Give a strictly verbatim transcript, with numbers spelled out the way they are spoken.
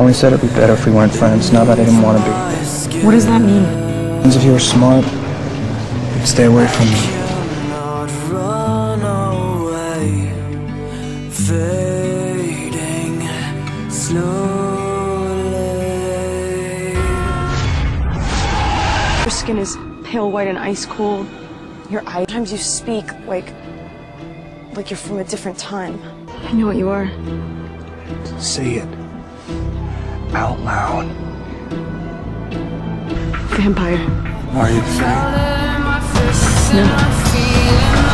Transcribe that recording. always said it'd be better if we weren't friends. Not that I didn't want to be. What does that mean? It means if you were smart, you'd stay away from me. Fading slowly. Your skin is pale white and ice cold. Your eyes. Sometimes you speak like, like you're from a different time. I know what you are. Say it out loud. Vampire. Are you? No.